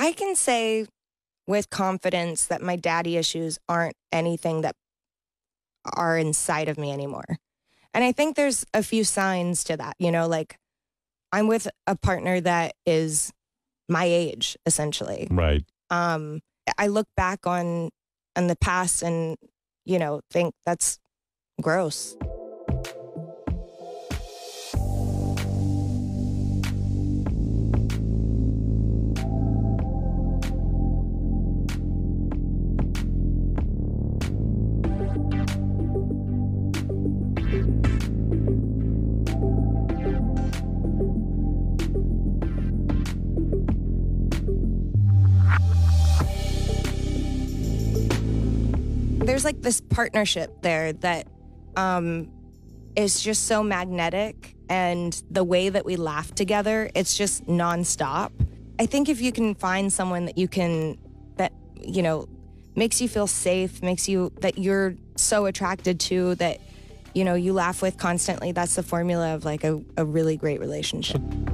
I can say with confidence that my daddy issues aren't anything that are inside of me anymore. And I think there's a few signs to that, you know, like I'm with a partner that is my age, essentially. Right. I look back on the past and, you know, think that's gross. There's like this partnership there that is just so magnetic, and the way that we laugh together, it's just nonstop. I think if you can find someone that you can, that, you know, makes you feel safe, makes you, that you're so attracted to, that, you know, you laugh with constantly, that's the formula of like a really great relationship.